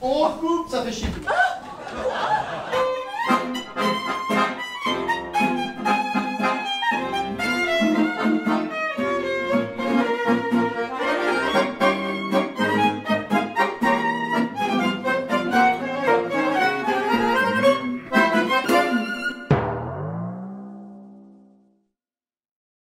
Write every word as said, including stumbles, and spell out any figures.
On recoupe, ça fait chier.